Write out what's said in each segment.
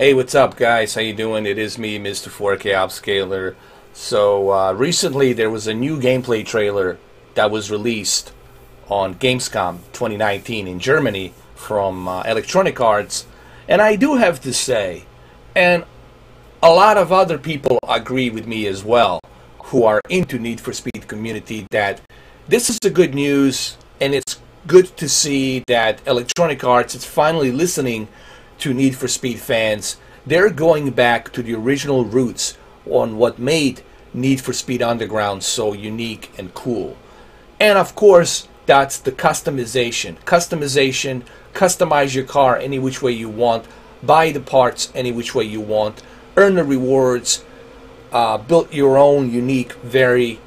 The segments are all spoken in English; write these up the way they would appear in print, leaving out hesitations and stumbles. Hey, what's up guys, how you doing? It is me, Mr. 4K UPSCALER. So recently there was a new gameplay trailer that was released on Gamescom 2019 in Germany from Electronic Arts, and I do have to say, and a lot of other people agree with me as well who are into Need for Speed community, that this is the good news and it's good to see that Electronic Arts is finally listening to Need for Speed fans. They're going back to the original roots on what made Need for Speed Underground so unique and cool. And of course, that's the customization. Customize your car any which way you want, buy the parts any which way you want, earn the rewards, build your own unique, very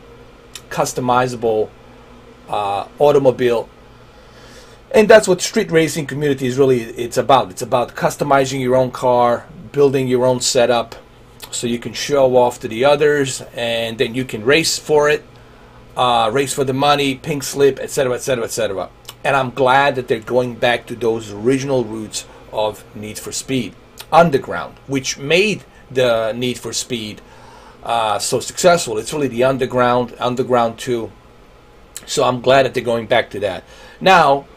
customizable automobile. And that's what street racing community is really about. It's about customizing your own car, building your own setup so you can show off to the others, and then you can race for it, race for the money, pink slip, etc, etc, etc. And I'm glad that they're going back to those original roots of Need for Speed Underground, which made the Need for Speed so successful. It's really the Underground 2. So I'm glad that they're going back to that. Now,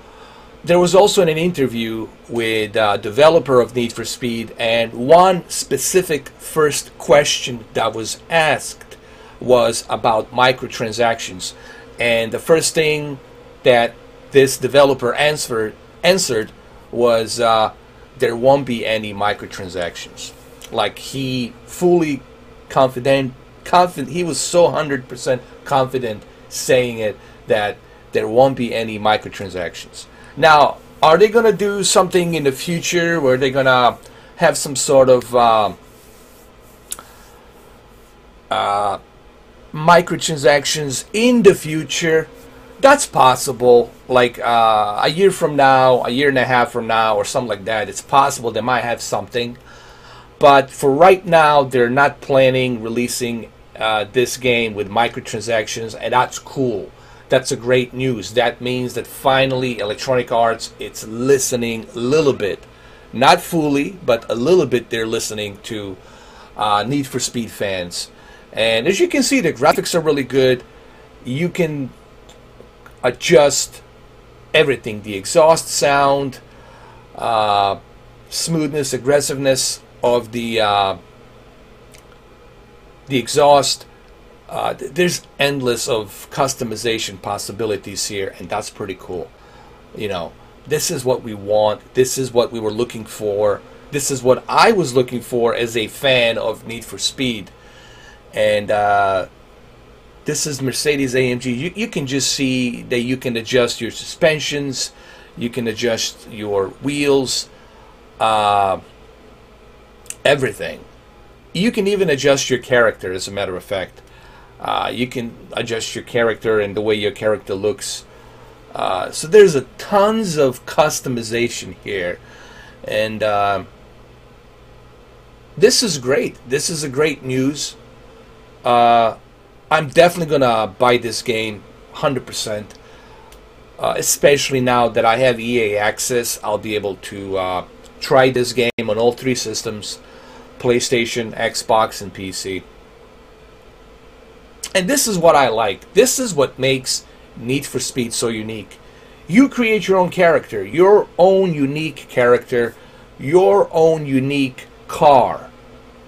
there was also an interview with a developer of Need for Speed, and one specific first question that was asked was about microtransactions. And the first thing that this developer answered was there won't be any microtransactions. Like, he fully confident, he was so 100% confident saying it, that there won't be any microtransactions. Now, are they going to do something in the future where they're going to have some sort of microtransactions in the future? That's possible, like a year from now, a year and a half from now, or something like that. It's possible they might have something. But for right now, they're not planning releasing this game with microtransactions, and that's cool. That's a great news. That means that finally Electronic Arts, it's listening a little bit, not fully, but a little bit. They're listening to Need for Speed fans, and as you can see, the graphics are really good. You can adjust everything: the exhaust sound, smoothness, aggressiveness of the exhaust. There's endless of customization possibilities here, and that's pretty cool. You know, this is what we want. This is what we were looking for. This is what I was looking for as a fan of Need for Speed. And this is Mercedes AMG. You can just see that you can adjust your suspensions. You can adjust your wheels. Everything. You can even adjust your character, as a matter of fact. You can adjust your character and the way your character looks. So there's a tons of customization here, and this is great. This is a great news. I'm definitely gonna buy this game 100%, especially now that I have EA Access. I'll be able to try this game on all three systems: PlayStation, Xbox, and PC. And this is what I like. This is what makes Need for Speed so unique. You create your own character, your own unique character, your own unique car,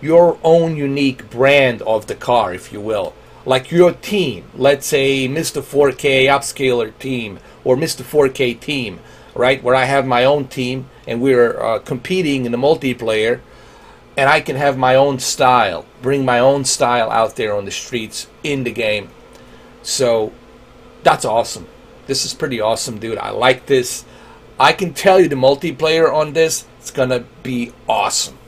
your own unique brand of the car, if you will. Like your team, let's say Mr. 4K UPSCALER team or Mr. 4K team, right? Where I have my own team and we're competing in the multiplayer. And I can have my own style, bring my own style out there on the streets in the game. So that's awesome. This is pretty awesome, dude. I like this. I can tell you the multiplayer on this, it's gonna be awesome.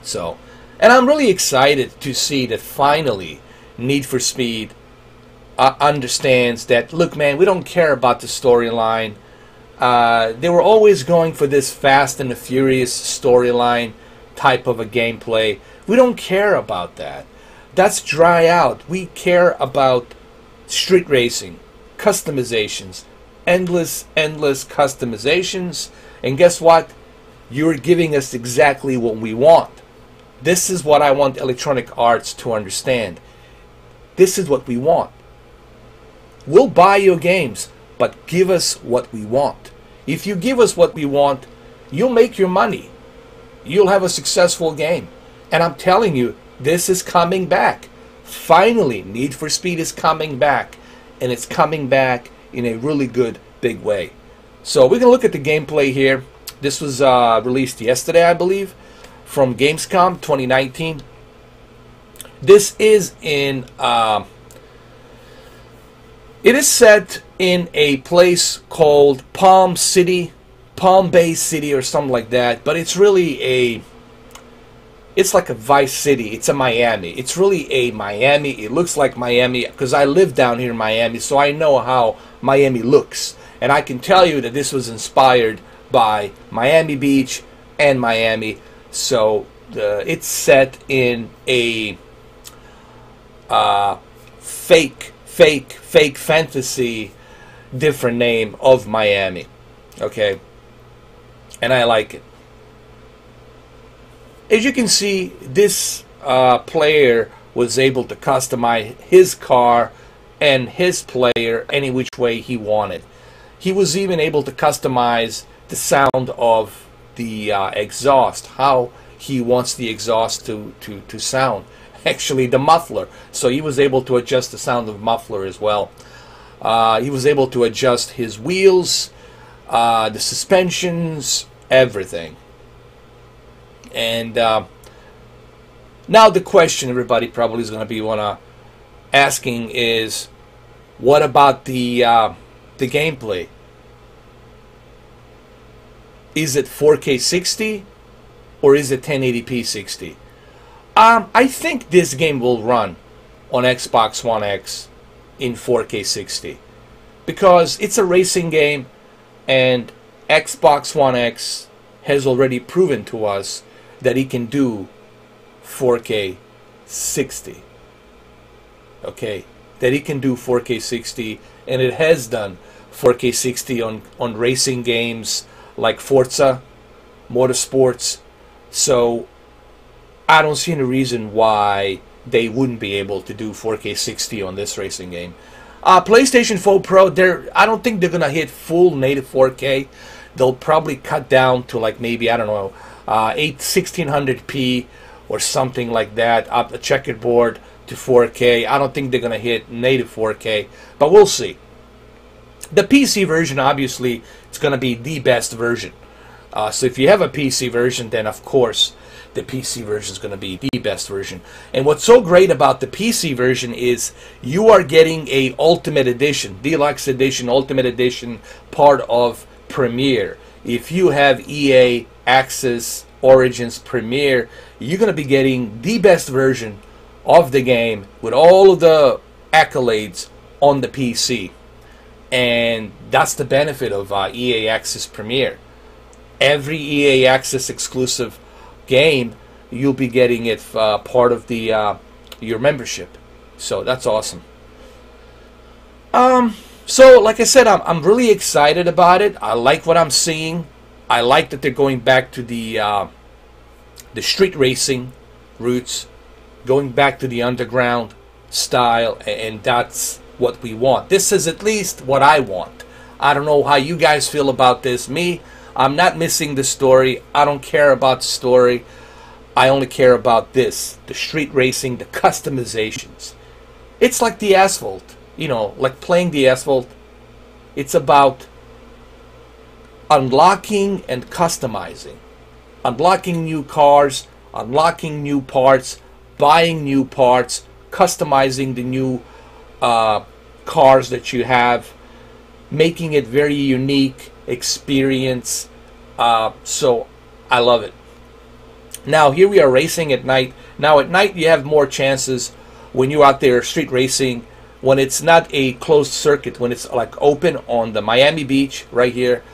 So, and I'm really excited to see that finally Need for Speed understands that, look man, we don't care about the storyline. They were always going for this Fast and the Furious storyline type of a gameplay. We don't care about that. That's dry out. We care about street racing, customizations, endless customizations. And guess what? you're giving us exactly what we want. This is what I want Electronic Arts to understand. This is what we want. We'll buy your games, but give us what we want. If you give us what we want, you'll make your money. You'll have a successful game. And I'm telling you, this is coming back. Finally, Need for Speed is coming back. And it's coming back in a really good, big way. So we can look at the gameplay here. This was released yesterday, I believe, from Gamescom 2019. This is in... it is set in a place called Palm City, Palm Bay City or something like that. But it's really a... It's like a Vice City. It's a Miami. It's really a Miami. It looks like Miami because I live down here in Miami, so I know how Miami looks. And I can tell you that this was inspired by Miami Beach and Miami. So it's set in a fake fantasy, different name of Miami. Okay? And I like it. As you can see, this player was able to customize his car and his player any which way he wanted. He was even able to customize the sound of the exhaust, how he wants the exhaust to sound. Actually, the muffler. So he was able to adjust the sound of muffler as well. He was able to adjust his wheels, the suspensions, everything. And now the question everybody probably is going to be asking is, what about the gameplay? Is it 4K 60 or is it 1080p 60? I think this game will run on Xbox One X in 4K 60 because it's a racing game, and Xbox One X has already proven to us that he can do 4K 60. Okay, that he can do 4K 60, and it has done 4K 60 on racing games like Forza Motorsports. So I don't see any reason why they wouldn't be able to do 4K 60 on this racing game. PlayStation 4 Pro, I don't think they're gonna hit full native 4K. They'll probably cut down to like maybe, I don't know, 1600p or something like that, up the checkerboard to 4K. I don't think they're gonna hit native 4K, but we'll see. The PC version, obviously, it's gonna be the best version. So if you have a PC version, then of course the PC version is gonna be the best version. And what's so great about the PC version is you are getting a Ultimate Edition, Deluxe Edition, Ultimate Edition, part of Premiere. If you have EA Access Origins Premiere, you're going to be getting the best version of the game with all of the accolades on the PC. And that's the benefit of EA Access Premiere. Every EA Access exclusive game, you'll be getting it part of the your membership. So that's awesome. So like I said, I'm really excited about it. I like what I'm seeing. I like that they're going back to the street racing roots, going back to the underground style, and that's what we want. This is at least what I want. I don't know how you guys feel about this. Me, I'm not missing the story. I don't care about the story. I only care about this, the street racing, the customizations. It's like the asphalt, you know, like playing the asphalt. It's about unlocking and customizing, unlocking new cars, unlocking new parts, buying new parts, customizing the new cars that you have, making it very unique experience. So I love it. Now here we are racing at night. Now at night you have more chances when you're out there street racing, when it's not a closed circuit, when it's like open on the Miami Beach right here.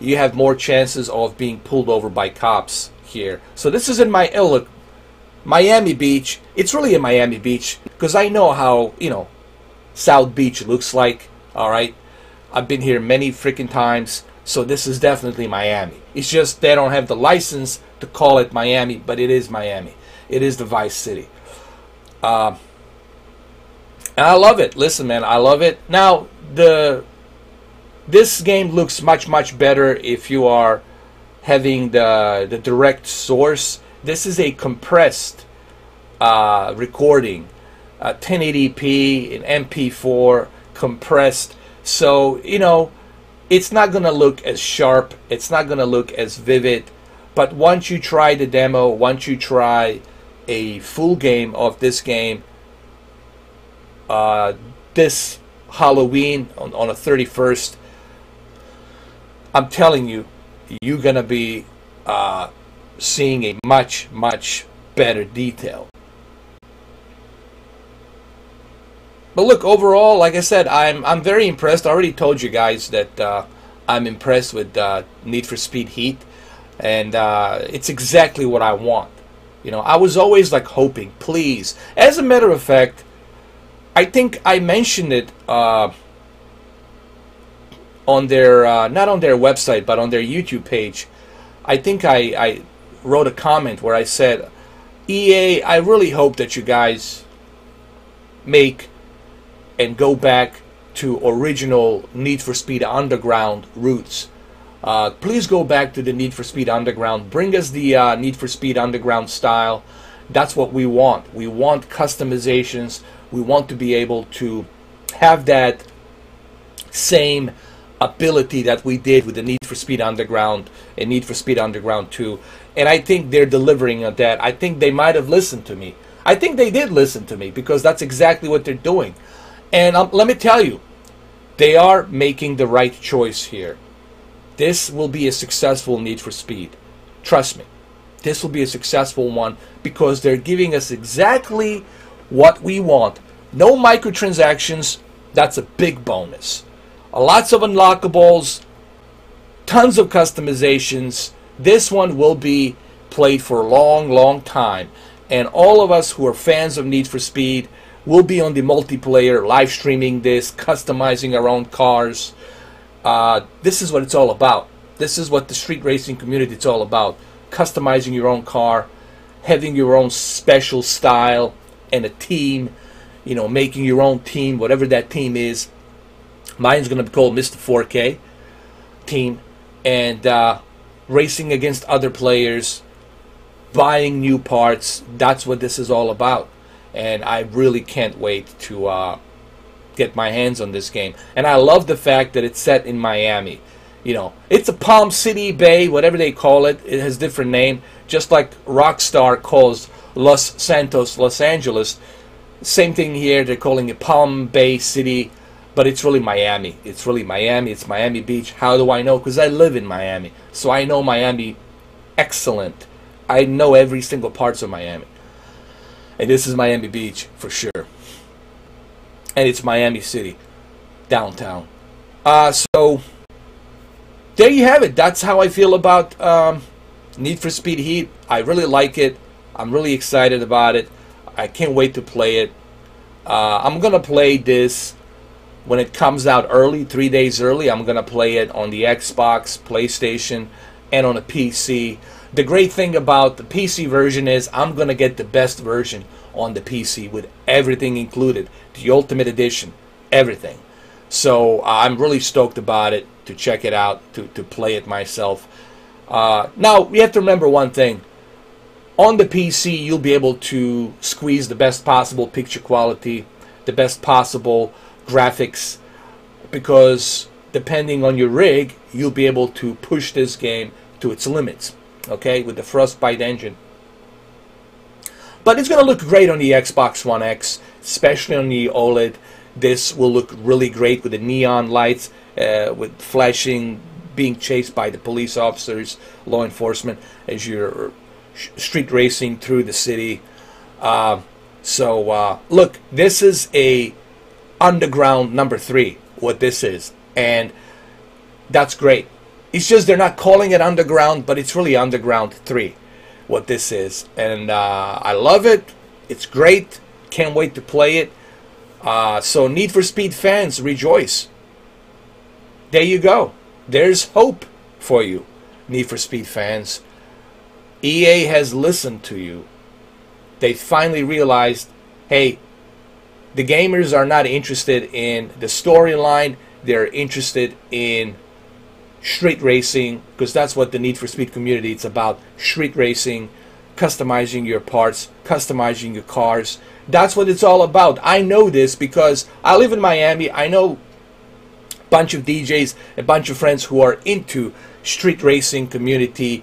You have more chances of being pulled over by cops here. So this is in Miami Beach. It's really in Miami Beach because I know how, you know, South Beach looks like. All right, I've been here many freaking times. So this is definitely Miami. It's just they don't have the license to call it Miami, but it is Miami. It is the Vice City. And I love it. Listen, man, I love it. Now, this game looks much, much better if you are having the direct source. This is a compressed recording, 1080p, an MP4, compressed. So, you know, it's not going to look as sharp. It's not going to look as vivid. But once you try the demo, once you try a full game of this game, this Halloween on the 31st, I'm telling you, you're going to be seeing a much, much better detail. But look, overall, like I said, I'm very impressed. I already told you guys that I'm impressed with Need for Speed Heat, and it's exactly what I want. You know, I was always like hoping, please. As a matter of fact, I think I mentioned it on their not on their website, but on their YouTube page. I think I wrote a comment where I said, EA, I really hope that you guys make and go back to original Need for Speed Underground roots. Please go back to the Need for Speed Underground. Bring us the Need for Speed Underground style. That's what we want. We want customizations. We want to be able to have that same ability that we did with the Need for Speed Underground and Need for Speed Underground 2. And I think they're delivering on that. I think they might have listened to me. I think they did listen to me, because that's exactly what they're doing. And let me tell you, they are making the right choice here. This will be a successful Need for Speed. Trust me. This will be a successful one, because they're giving us exactly what we want. No microtransactions. That's a big bonus. Lots of unlockables. Tons of customizations. This one will be played for a long, long time. And all of us who are fans of Need for Speed, we'll be on the multiplayer, live streaming this, customizing our own cars. This is what it's all about. This is what the street racing community is all about. Customizing your own car, having your own special style, and a team. You know, making your own team, whatever that team is. Mine's going to be called Mr. 4K team. And racing against other players, buying new parts. That's what this is all about. And I really can't wait to get my hands on this game. And I love the fact that it's set in Miami. You know, it's a Palm City Bay, whatever they call it. It has a different name. Just like Rockstar calls Los Santos Los Angeles. Same thing here. They're calling it Palm Bay City. But it's really Miami. It's really Miami. It's Miami Beach. How do I know? Because I live in Miami. So I know Miami excellent. I know every single part of Miami. And this is Miami Beach, for sure. And it's Miami City, downtown. So, there you have it. That's how I feel about Need for Speed Heat. I really like it. I'm really excited about it. I can't wait to play it. I'm going to play this when it comes out early, 3 days early. I'm going to play it on the Xbox, PlayStation, and on a PC. The great thing about the PC version is I'm going to get the best version on the PC with everything included. The Ultimate Edition. Everything. So I'm really stoked about it, to check it out, to play it myself. Now, we have to remember one thing. On the PC, you'll be able to squeeze the best possible picture quality, the best possible graphics, because depending on your rig, you'll be able to push this game to its limits. Okay, with the Frostbite engine. But it's going to look great on the Xbox One X, especially on the OLED. This will look really great with the neon lights, with flashing, being chased by the police officers, law enforcement, as you're street racing through the city. Look, this is a Underground #3, what this is. And that's great. It's just they're not calling it Underground, but it's really Underground 3, what this is. And I love it. It's great. Can't wait to play it. So Need for Speed fans, rejoice. There you go. There's hope for you, Need for Speed fans. EA has listened to you. They finally realized, hey, the gamers are not interested in the storyline. They're interested in street racing, because that's what the Need for Speed community, it's about street racing, customizing your parts, customizing your cars. That's what it's all about. I know this because I live in Miami. I know a bunch of DJs, a bunch of friends who are into street racing community,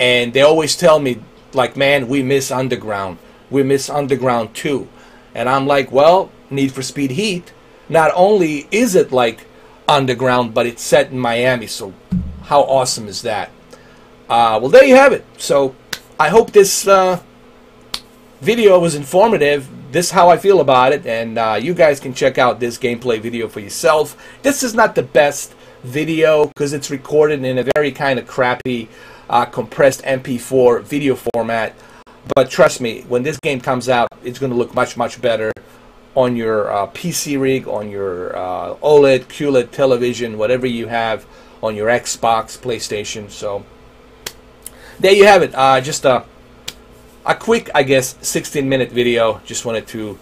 and they always tell me, like, man, we miss Underground. We miss Underground too. And I'm like, well, Need for Speed Heat, not only is it like Underground, but it's set in Miami. So how awesome is that? Well, there you have it. So I hope this video was informative. This is how I feel about it, and you guys can check out this gameplay video for yourself. This is not the best video because it's recorded in a very kind of crappy compressed MP4 video format, but trust me, when this game comes out, it's going to look much better on your PC rig, on your OLED, QLED television, whatever you have, on your Xbox, PlayStation. So there you have it. Just a quick, I guess, 16-minute video. Just wanted to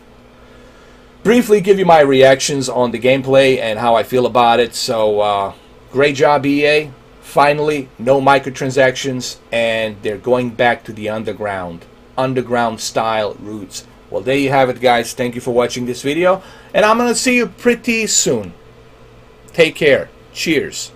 briefly give you my reactions on the gameplay and how I feel about it. So great job, EA. Finally, no microtransactions, and they're going back to the Underground style roots. Well, there you have it, guys. Thank you for watching this video, and I'm going to see you pretty soon. Take care. Cheers.